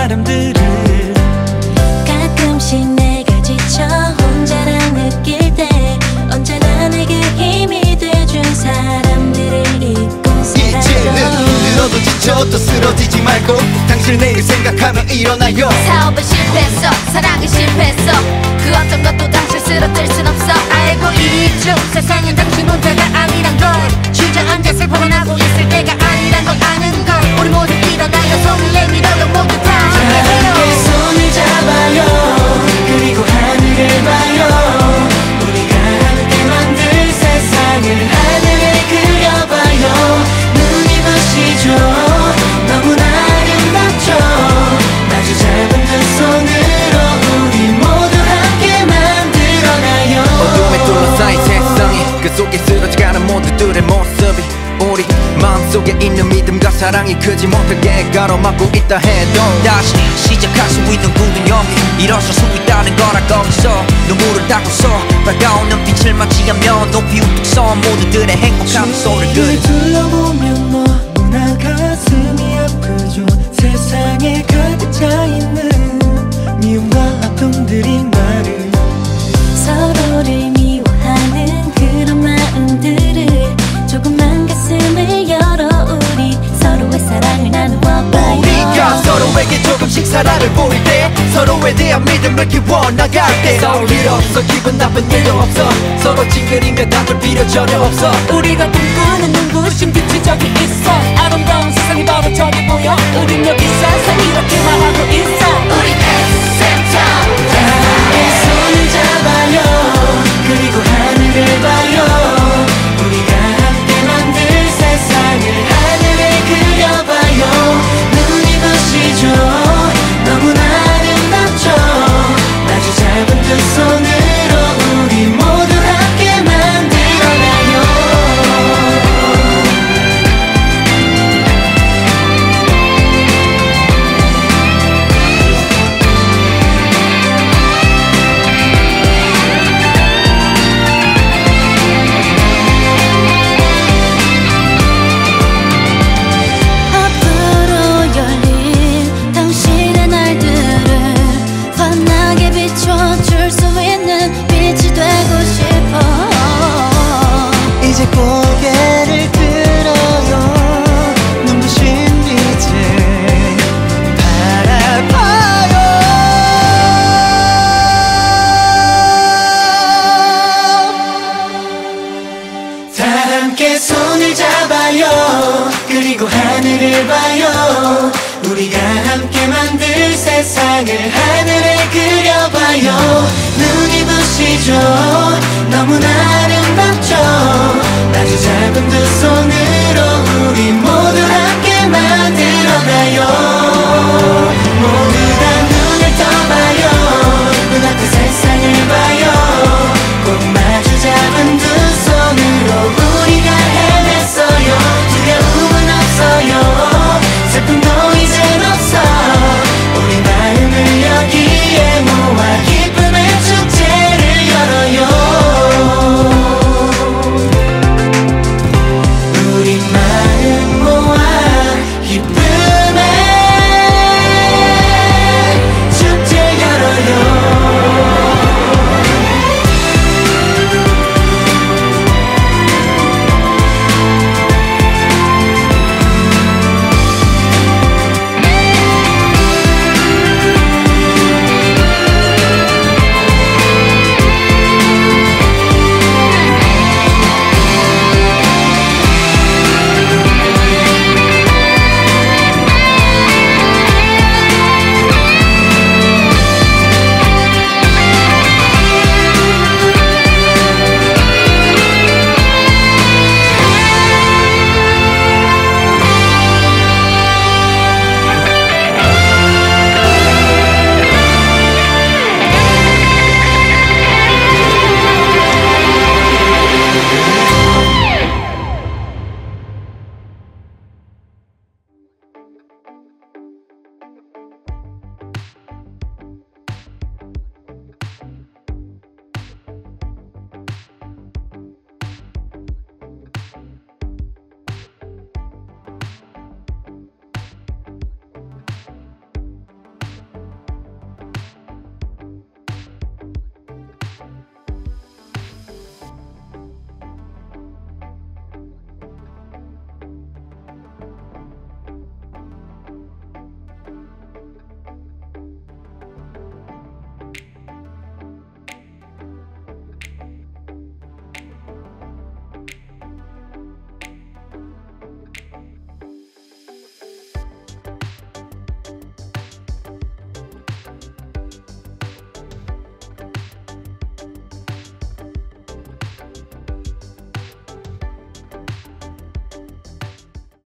사람들을. 가끔씩 내가 지쳐 혼자라 느낄 때 언제나 내게 힘이 돼준 사람들을 잊고 살아요. 이제는 힘들어도 지쳐도 쓰러지지 말고 당신 내일 생각하며 일어나요. 사업은 실패했어, 사랑은 실패했어, 그 어떤 것도 당신 쓰러질 순 없어. 알고 있죠, 세상엔 당신 혼자가 아니란 걸. 주저앉아 슬퍼만 하고 있을 때가 아니란 걸 아는 걸. 우리 모두 일어나요. 손을 내밀어요. 모두 다 일어나요. 함께 손을 잡아요. 그리고 하늘을 봐요. 우리가 함께 만들 세상을 하늘에 그려봐요. 눈이 부시죠. 너무나 아름답죠. 아주 작은 두 손으로 우리 모두 함께 만들어가요. 어둠에 둘러싸인 세상이 그 속에 쓰러져가는 모두들의 모습이 우리 마음속에 있는 믿음과 사랑이 크지 못하게 가로막고 있다 해도 다시 시작할 수 있는 굳은 용기 일어설 수 있다는 거라고 있어. 눈물을 닦고서 밝아오는 빛을 맞이하며 높이 우뚝 서 모두들의 행복한 소리를 주위를 둘러보면 너무나 가슴이 아프죠. 세상에 가득 차있는 미움과 아픔들이 나를 서로를 미워하는 그런 마음들을 조금만 가슴을 열어 우리 서로의 사랑을 나누어봐요. 우리가 서로에게 조금씩 사랑을 보일 때 서로에 대한 믿음을 키워나갈 때 싸울 일 없어, 기분 나쁜 일도 없어, 서로 찡그리며 다툴 필요 전혀 없어. 우리가 꿈꾸는 눈부신 빛이 저기 있어. 아름다운 세상이 바로 저기 보여. 우린 여기서 항상 이렇게 말하고 있어. 우리 SMTOWN 사랑의 손을 잡아요. 그리고 하늘을 봐요. 하늘을 그려봐요. 눈이 부시죠. 너무나 아름답죠. 아주 작은 두 손으로 우리 모두 함께 만들어가요. 너무나 아름답죠. 아주 작은 두